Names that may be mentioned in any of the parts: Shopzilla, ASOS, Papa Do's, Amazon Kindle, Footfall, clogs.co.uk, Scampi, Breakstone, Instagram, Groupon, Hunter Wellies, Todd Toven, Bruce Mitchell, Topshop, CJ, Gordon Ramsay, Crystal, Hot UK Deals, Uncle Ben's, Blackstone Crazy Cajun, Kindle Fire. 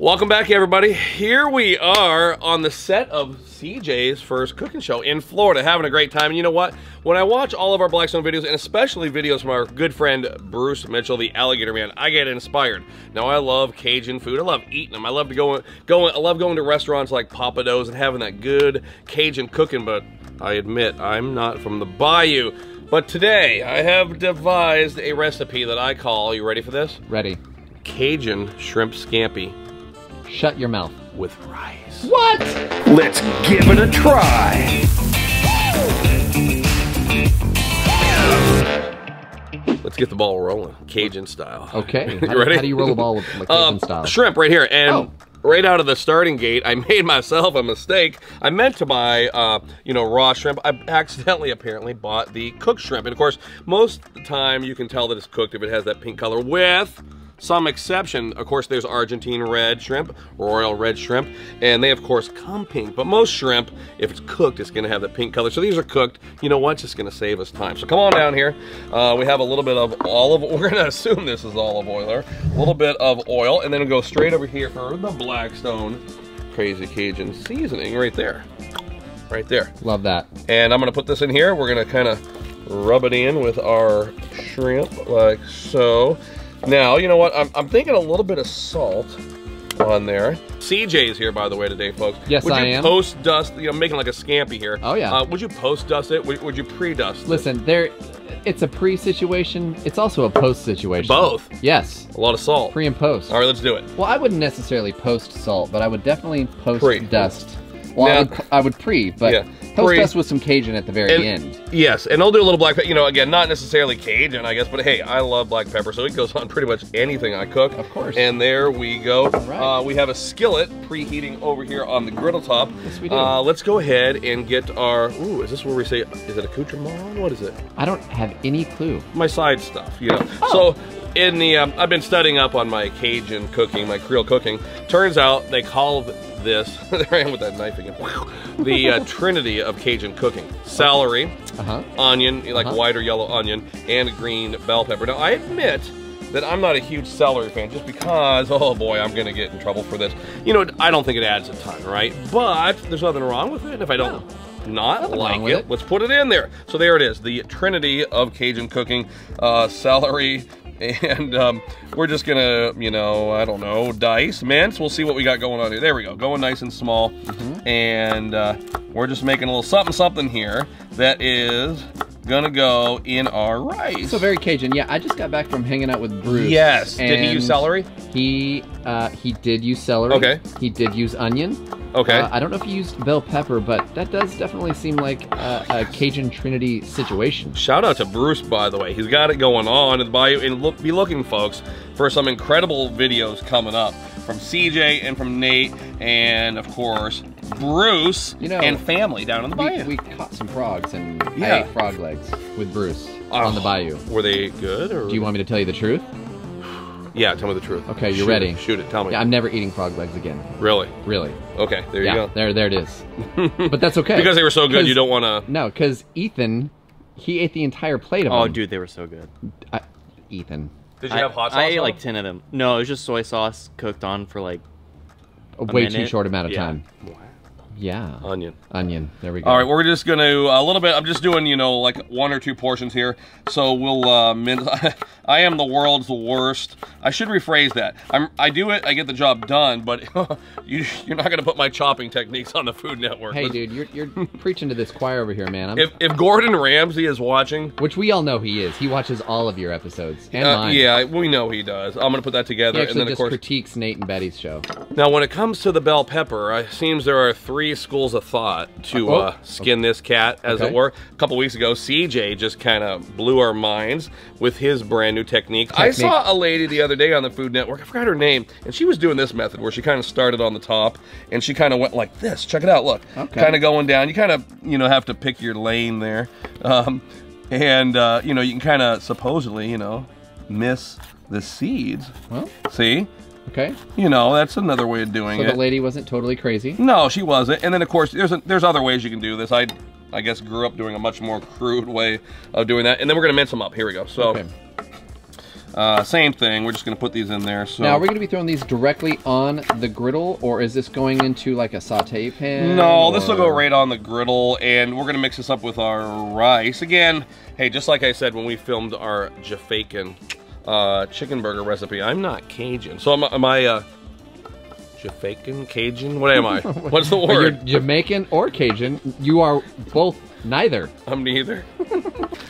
Welcome back, everybody. Here we are on the set of CJ's first cooking show in Florida, having a great time. And you know what? When I watch all of our Blackstone videos, and especially videos from our good friend Bruce Mitchell, the Alligator Man, I get inspired. Now, I love Cajun food. I love eating them. I love going to restaurants like Papa Do's and having that good Cajun cooking. But I admit, I'm not from the bayou. But today, I have devised a recipe that I call, you ready for this? Ready. Cajun shrimp scampi. Shut your mouth. With rice. What? Let's give it a try. Let's get the ball rolling, Cajun style. Okay. You ready? How do you roll a ball with Cajun style? Shrimp right here, and right out of the starting gate, I made myself a mistake. I meant to buy, raw shrimp. I accidentally, apparently, bought the cooked shrimp, and of course, most of the time you can tell that it's cooked if it has that pink color with some exception. Of course, there's Argentine red shrimp, royal red shrimp, and they, of course, come pink. But most shrimp, if it's cooked, it's going to have that pink color. So these are cooked. You know what? It's just going to save us time. So come on down here. We have a little bit of olive oil. We're going to assume this is olive oil there. A little bit of oil, and then we'll go straight over here for the Blackstone Crazy Cajun seasoning right there. Right there. Love that. And I'm going to put this in here. We're going to kind of rub it in with our shrimp like so. Now, you know what? I'm thinking a little bit of salt on there. CJ's here, by the way, today, folks. Yes, I am. Would you post-dust, I'm making like a scampi here. Oh, yeah. Would you post-dust it? Would you pre-dust it? Listen, it's a pre-situation. It's also a post-situation. Both? Yes. A lot of salt. Pre and post. All right, let's do it. Well, I wouldn't necessarily post-salt, but I would definitely post-dust. Well, now, I would pre, but yeah, post-dust with some Cajun at the very end. Yes, and I'll do a little black pepper. You know, again, not necessarily Cajun, I guess, but hey, I love black pepper, so it goes on pretty much anything I cook. Of course. And there we go. Right. We have a skillet preheating over here on the griddle top. Yes, we do. Let's go ahead and get our, ooh, is this where we say, is it accoutrement? What is it? I don't have any clue. My side stuff, you know. Oh. So, in the, I've been studying up on my Cajun cooking, my Creole cooking. Turns out they call this, there I am with that knife again, the trinity of Cajun cooking. Celery, onion, like white or yellow onion, and green bell pepper. Now, I admit that I'm not a huge celery fan just because, oh boy, I'm gonna get in trouble for this. You know, I don't think it adds a ton, right? But there's nothing wrong with it. If I don't not like it, let's put it in there. So there it is, the trinity of Cajun cooking, celery, and we're just gonna, I don't know, dice, mince. We'll see what we got going on here. There we go, going nice and small. And we're just making a little something here that is gonna go in our rice. So very Cajun. Yeah, I just got back from hanging out with Bruce. Yes. Did he use celery? He did use celery. Okay. He did use onion. Okay. I don't know if he used bell pepper, but that does definitely seem like a Cajun trinity situation. Shout out to Bruce, by the way. He's got it going on in the bayou. And be looking, folks, for some incredible videos coming up from CJ and from Nate and, of course, Bruce and family down in the bayou. We caught some frogs and I ate frog legs with Bruce on the bayou. Were they good? Or do you want me to tell you the truth? Yeah, tell me the truth. Okay, you're ready. Shoot it, tell me. Yeah, I'm never eating frog legs again. Really? Really. Okay, there you go. There it is. But that's okay. Because they were so good, you don't want to... No, because Ethan, he ate the entire plate of them. Oh, dude, they were so good. Ethan. Did you have hot sauce? I ate like 10 of them. No, it was just soy sauce cooked on for like a way minute. Too short amount of time. Wow. Yeah. Onion. Onion. There we go. All right, we're just going to, a little bit, I'm just doing, like one or two portions here. So we'll, I am the world's worst. I should rephrase that. I do it, I get the job done, but you're not going to put my chopping techniques on the Food Network. Hey, dude, you're preaching to this choir over here, man. If Gordon Ramsay is watching. Which we all know he is. He watches all of your episodes and mine. Yeah, we know he does. I'm going to put that together. He actually and then, of course, critiques Nate and Betty's show. Now, when it comes to the bell pepper, it seems there are three schools of thought to skin this cat, as it were. A couple weeks ago, CJ just kind of blew our minds with his brand new technique. I saw a lady the other day on the Food Network, I forgot her name, and she was doing this method where she kind of started on the top and she kind of went like this. Check it out, look. Okay. Kind of going down. You kind of, have to pick your lane there. You can kind of supposedly, miss the seeds. Well, see? Okay. That's another way of doing it. So the lady wasn't totally crazy? No, she wasn't. And then, of course, there's other ways you can do this. I guess grew up doing a much more crude way of doing that. And then we're going to mince them up. Here we go. So Same thing, we're just gonna put these in there. So now, are we gonna be throwing these directly on the griddle, or is this going into like a saute pan? No, or... this will go right on the griddle, and we're gonna mix this up with our rice. Again, hey, just like I said when we filmed our Jafakin chicken burger recipe, I'm not Cajun, so am I Jamaican, Cajun? What am I? What's the word? You're Jamaican or Cajun. You are both neither. I'm neither.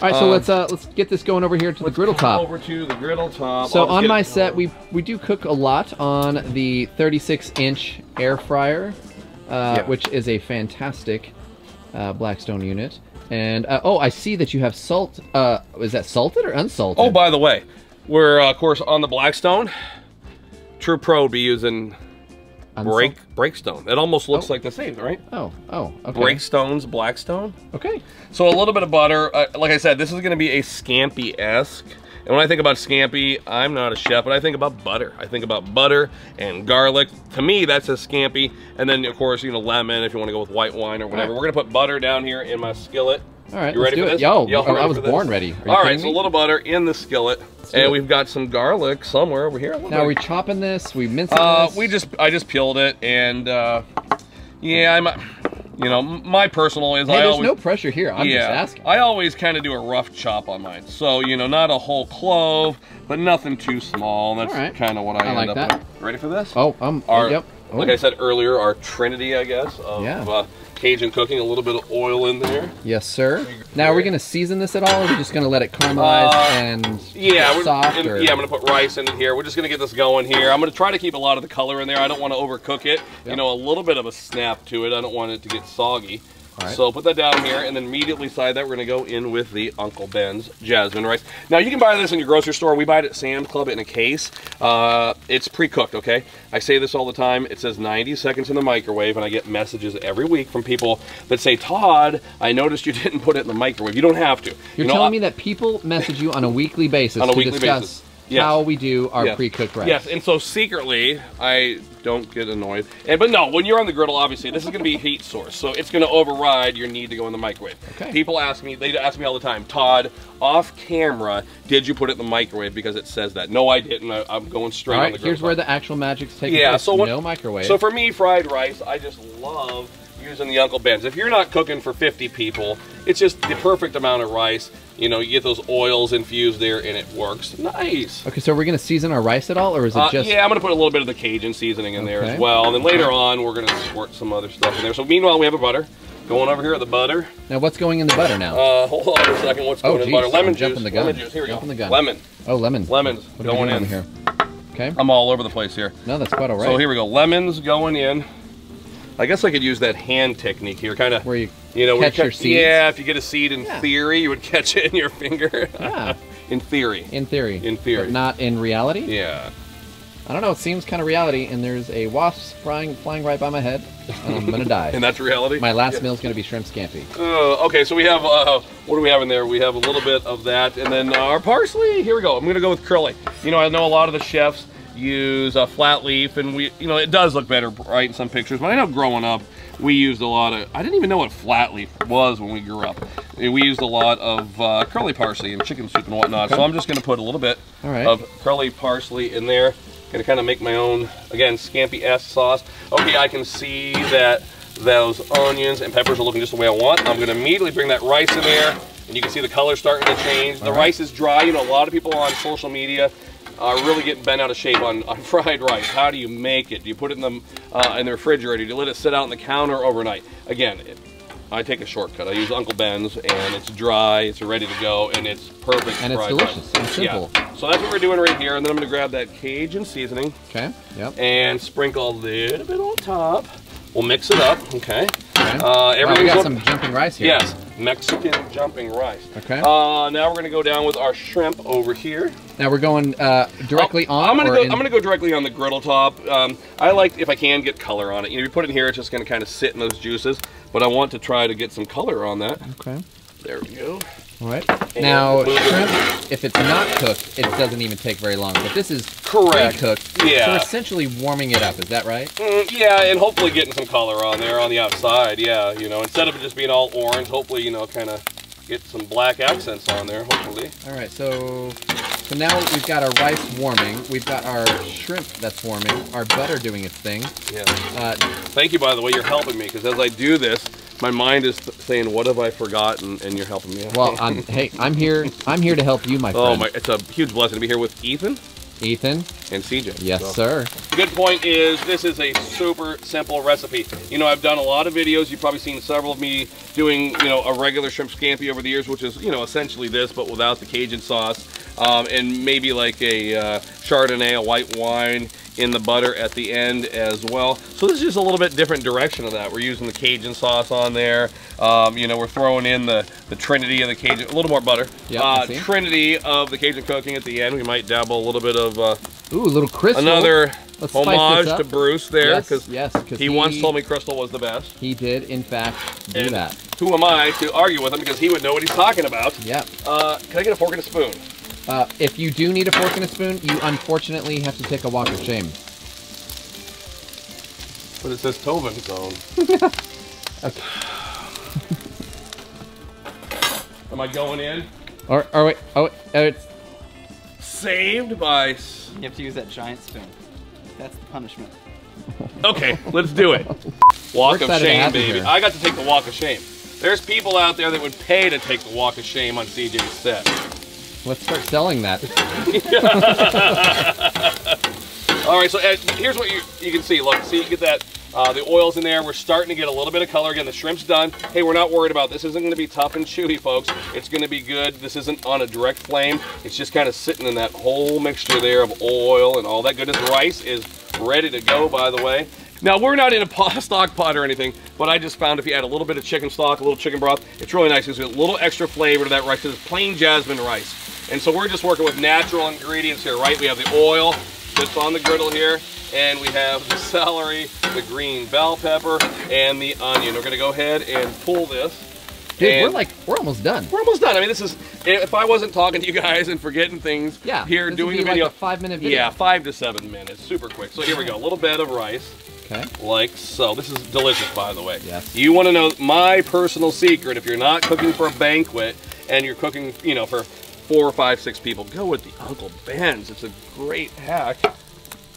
All right, so let's get this going over here to the griddle top. Over to the griddle top. So on my set, we do cook a lot on the 36-inch air fryer, which is a fantastic Blackstone unit. And oh, I see that you have salt. Is that salted or unsalted? Oh, by the way, we're of course on the Blackstone. True pro would be using Breakstone. It almost looks like the same, right? Okay. Breakstone's Blackstone. Okay. So a little bit of butter. Like I said, this is going to be a Scampi-esque. And when I think about Scampi, I'm not a chef, but I think about butter. I think about butter and garlic. To me, that's a Scampi. And then, of course, you know, lemon if you want to go with white wine or whatever. Right. We're going to put butter down here in my skillet. All right, you ready for this? Yo, I was born ready. All right, so a little butter in the skillet, and we've got some garlic somewhere over here. Now, are we chopping this? We mincing this? I just peeled it, and yeah, you know, my personal is, hey, there's no pressure here. I'm just asking. I always kind of do a rough chop on mine, so you know, not a whole clove, but nothing too small. That's kind of what I end up with. Ready for this? Oh, yep. Like I said earlier, our trinity, I guess, of Cajun cooking. A little bit of oil in there. Yes, sir. Now, are we going to season this at all, or are we just going to let it caramelize and get soft? Yeah, I'm going to put rice in here. We're just going to get this going here. I'm going to try to keep a lot of the color in there. I don't want to overcook it. Yep. You know, a little bit of a snap to it. I don't want it to get soggy. All right. So put that down here, and then immediately side that, we're going to go in with the Uncle Ben's jasmine rice. Now, you can buy this in your grocery store. We buy it at Sam's Club in a case. It's pre-cooked, okay? I say this all the time. It says 90 seconds in the microwave, and I get messages every week from people that say, Todd, I noticed you didn't put it in the microwave. You don't have to. You're telling me that people message you on a weekly basis to discuss how we do our pre-cooked rice. Yes, and so secretly, I don't get annoyed. But no, when you're on the griddle, obviously, this is going to be a heat source, so it's going to override your need to go in the microwave. Okay. People ask me, they ask me all the time, Todd, off camera, did you put it in the microwave because it says that? No, I didn't. I'm going straight on the griddle. Here's where the actual magic's taking place. So no microwave. So for me, fried rice, I just love using the Uncle Ben's. If you're not cooking for 50 people, it's just the perfect amount of rice. You know, you get those oils infused there, and it works nice. Okay, so we're gonna season our rice at all, or is it just? Yeah, I'm gonna put a little bit of the Cajun seasoning in there as well, and then later on we're gonna squirt some other stuff in there. So meanwhile, we have a butter going over here at the butter. Now, what's going in the butter now? Hold on a second. What's going in the butter? Lemon juice. Lemon juice. Here we go. Lemon. Oh, lemon. Lemons going in here. Okay. I'm all over the place here. No, that's quite all right. So here we go. Lemons going in. I guess I could use that hand technique here, kind of. Where you know, catch your seeds. Yeah, if you get a seed in theory, you would catch it in your finger. Yeah. In theory. In theory. In theory. But not in reality? Yeah. I don't know, it seems kind of reality, and there's a wasp flying right by my head, and I'm gonna die. And that's reality? My last meal's gonna be shrimp scampi. Okay, so we have, what do we have in there? We have a little bit of that, and then our parsley. Here we go, I'm gonna go with curly. You know, I know a lot of the chefs use a flat leaf, and you know, it does look better right in some pictures, but I know growing up we used a lot of, I didn't even know what flat leaf was when we grew up. We used a lot of curly parsley and chicken soup and whatnot. So I'm just gonna put a little bit of curly parsley in there. Gonna kind of make my own, again, Scampi-esque sauce. Okay, I can see that those onions and peppers are looking just the way I want. I'm gonna immediately bring that rice in there, and you can see the color starting to change. The rice is dry. You know, a lot of people on social media are really getting bent out of shape on fried rice. How do you make it? Do you put it in the refrigerator? Do you let it sit out on the counter overnight? Again, I take a shortcut. I use Uncle Ben's, and it's dry, it's ready to go, and it's perfect and fried rice. And it's delicious and simple. Yeah. So that's what we're doing right here, and then I'm gonna grab that Cajun seasoning. Okay, yep. And sprinkle a little bit on top. We'll mix it up, okay? We got some jumping rice here. Yes, Mexican jumping rice. Okay. Now we're gonna go down with our shrimp over here. Now we're going directly on. I'm gonna go directly on the griddle top. I like, if I can, get color on it. You know, if you put it in here, it's just gonna kind of sit in those juices. But I want to try to get some color on that. Okay. There we go. All right. And now shrimp, if it's not cooked, it doesn't even take very long. But this is pre-cooked. Yeah. So we're essentially warming it up. Is that right? Yeah, and hopefully getting some color on there on the outside. Yeah, you know, instead of it just being all orange, hopefully, you know, kind of get some black accents on there. Hopefully. All right. So So now we've got our rice warming. We've got our shrimp that's warming. Our butter doing its thing. Yeah. Thank you, by the way. You're helping me because as I do this, my mind is saying, "What have I forgotten?" And you're helping me out. Well, I'm here. I'm here to help you, my friend. Oh my! It's a huge blessing to be here with Ethan and CJ. Yes, sir. The good point is this is a super simple recipe. You know, I've done a lot of videos. You've probably seen several of me doing, you know, a regular shrimp scampi over the years, which is, you know, essentially this, but without the Cajun sauce, and maybe like a Chardonnay, a white wine in the butter at the end as well. So this is just a little bit different direction of that. We're using the Cajun sauce on there. You know, we're throwing in the Trinity of the Cajun, a little more butter. Yep, Trinity of the Cajun cooking at the end. We might dabble a little bit of ooh, a little Crystal. Another homage to Bruce there, because he once told me Crystal was the best. He did, in fact, do that. Who am I to argue with him, because he would know what he's talking about. Yep. Can I get a fork and a spoon? If you do need a fork and a spoon, you unfortunately have to take a walk of shame. But it says Tobin Zone. Am I going in? Or wait, oh, it's saved by. You have to use that giant spoon. That's the punishment. Okay, let's do it. Walk of shame, baby. I got to take the walk of shame. There's people out there that would pay to take the walk of shame on CJ's set. Let's start selling that. All right, so here's what you can see. Look, see, you get that, the oil's in there. We're starting to get a little bit of color. Again, the shrimp's done. Hey, we're not worried about this. Isn't gonna be tough and chewy, folks. It's gonna be good. This isn't on a direct flame. It's just kind of sitting in that whole mixture there of oil and all that goodness. Rice is ready to go, by the way. Now, we're not in a stock pot or anything, but I just found if you add a little bit of chicken stock, a little chicken broth, it's really nice. It's a little extra flavor to that rice. It's plain jasmine rice. And so we're just working with natural ingredients here, right? We have the oil that's on the griddle here, and we have the celery, the green bell pepper, and the onion. We're gonna go ahead and pull this. Dude, we're almost done. We're almost done. I mean, this is, if I wasn't talking to you guys and forgetting things here doing the video. Like a 5-minute video. Yeah, 5 to 7 minutes, super quick. So here we go, a little bed of rice. Okay. Like so. This is delicious, by the way. Yes. You wanna know my personal secret, if you're not cooking for a banquet and you're cooking, you know, for 4, 5, 6 people, go with the Uncle Ben's. It's a great hack.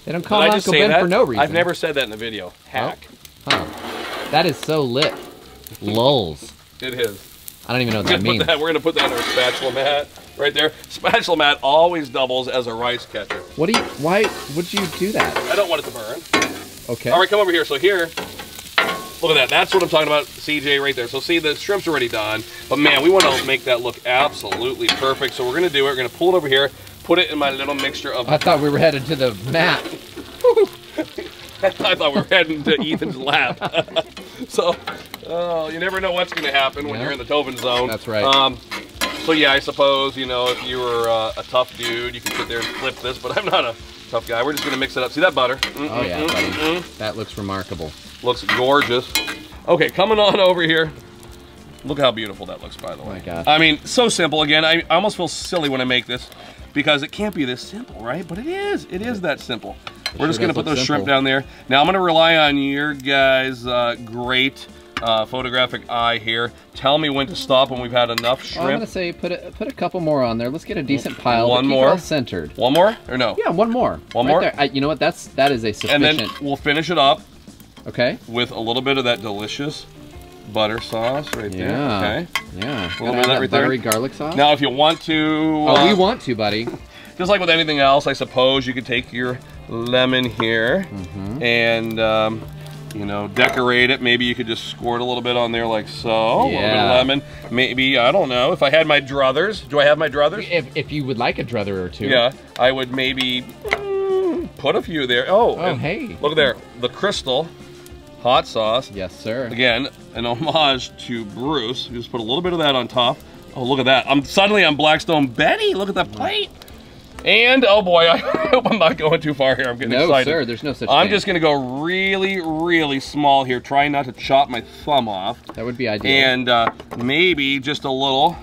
They don't call Uncle Ben for no reason. I've never said that in a video. Hack. Oh. Huh. That is so lit. Lulz. It is. I don't even know what that means. We're gonna put that in our spatula mat right there. Spatula mat always doubles as a rice catcher. What do you? Why would you do that? I don't want it to burn. Okay. All right, come over here. So here. Look at that, that's what I'm talking about, CJ, right there. So see, the shrimp's already done, but man, we want to make that look absolutely perfect. So we're gonna do it, we're gonna pull it over here, put it in my little mixture of- I thought we were headed to the mat. I thought we were heading to Ethan's lap. So, you never know what's gonna happen when you're in the Tobin Zone. That's right. So yeah, I suppose, you know, if you were a tough dude, you could sit there and flip this, but I'm not a tough guy. We're just gonna mix it up. See that butter? Oh yeah, that looks remarkable. Looks gorgeous. Okay, coming on over here. Look how beautiful that looks, by the way. Oh my God. I mean, so simple. Again, I almost feel silly when I make this because it can't be this simple, right? But it is. It is that simple. We're just gonna put those shrimp down there. Now I'm gonna rely on your guys' great photographic eye here. Tell me when to stop when we've had enough shrimp. I'm gonna say put a couple more on there. Let's get a decent pile. One more. Keep it all centered. One more or no? Yeah, one more. One more. There. You know what? That is a sufficient. And then we'll finish it up. Okay. With a little bit of that delicious butter sauce right there. Yeah. Okay. Yeah. A little bit of that right there. Buttery garlic sauce. Now, if you want to. Oh, we want to, buddy. Just like with anything else, I suppose you could take your lemon here and you know, decorate it. Maybe you could just squirt a little bit on there, like so. Yeah. A little bit of lemon. Maybe I don't know. If I had my druthers, do I have my druthers? If you would like a druther or two. Yeah, I would maybe put a few there. Oh hey. Look there, the Crystal. Hot sauce. Yes, sir. Again, an homage to Bruce. You just put a little bit of that on top. Oh, look at that. Suddenly I'm Blackstone Betty. Look at that plate. And, oh boy, I hope I'm not going too far here. I'm getting excited. No, sir. There's no such thing. I'm just going to go really, really small here, trying not to chop my thumb off. That would be ideal. And maybe just a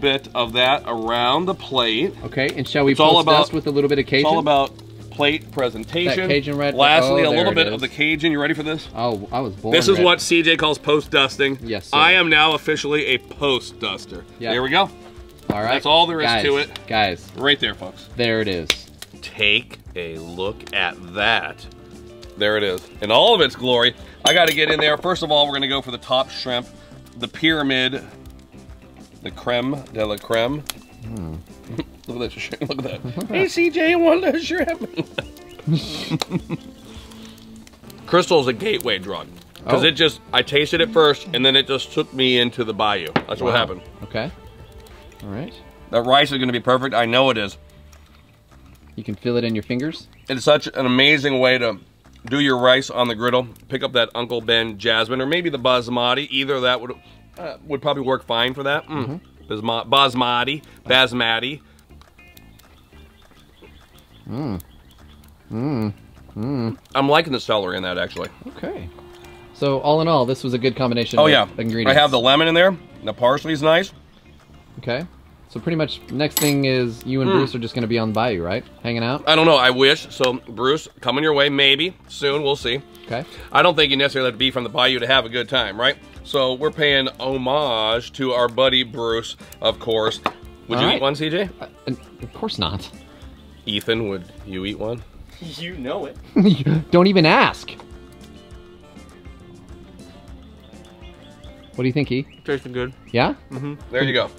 bit of that around the plate. Okay, and shall we post this with a little bit of Cajun? It's all about plate presentation. That Cajun red. Lastly, a little bit of the Cajun. You ready for this? Oh, I was born. This is what CJ calls post dusting. Yes, sir. I am now officially a post duster. Yep. There we go. All right. That's all there is to it. Guys. Right there, folks. There it is. Take a look at that. There it is. In all of its glory. I got to get in there. First of all, we're going to go for the top shrimp, the pyramid, the creme de la creme. Mm. Look at that shrimp. Look at that. Hey, CJ, want that shrimp? Crystal's a gateway drug. Because it just, I tasted it first, and then it just took me into the bayou. That's what happened. Okay. All right. That rice is going to be perfect. I know it is. You can feel it in your fingers. It's such an amazing way to do your rice on the griddle. Pick up that Uncle Ben jasmine, or maybe the basmati. Either of that would probably work fine for that. Mm. Mm-hmm. Basmati. Mmm. Mmm. Mmm. I'm liking the celery in that, actually. Okay. So all in all, this was a good combination of ingredients. I have the lemon in there, and the parsley's nice. Okay. So pretty much next thing is you and Bruce are just gonna be on the bayou, right? Hanging out? I don't know, I wish. So Bruce, coming your way maybe, soon, we'll see. Okay. I don't think you necessarily have to be from the bayou to have a good time, right? So we're paying homage to our buddy Bruce, of course. Would you eat one, CJ? Of course not. Ethan, would you eat one? You know it. Don't even ask. What do you think, E? Tasting good. Yeah? Mm-hmm. There you go.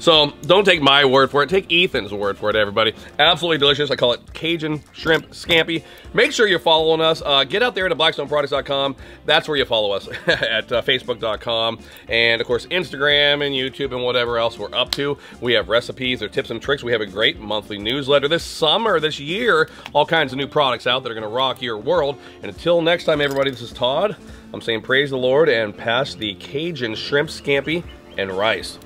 So don't take my word for it. Take Ethan's word for it, everybody. Absolutely delicious. I call it Cajun Shrimp Scampi. Make sure you're following us. Get out there to blackstoneproducts.com. That's where you follow us at facebook.com. And of course, Instagram and YouTube and whatever else we're up to. We have recipes or tips and tricks. We have a great monthly newsletter this summer, this year. All kinds of new products out that are going to rock your world. And until next time, everybody, this is Todd. I'm saying praise the Lord and pass the Cajun Shrimp Scampi and rice.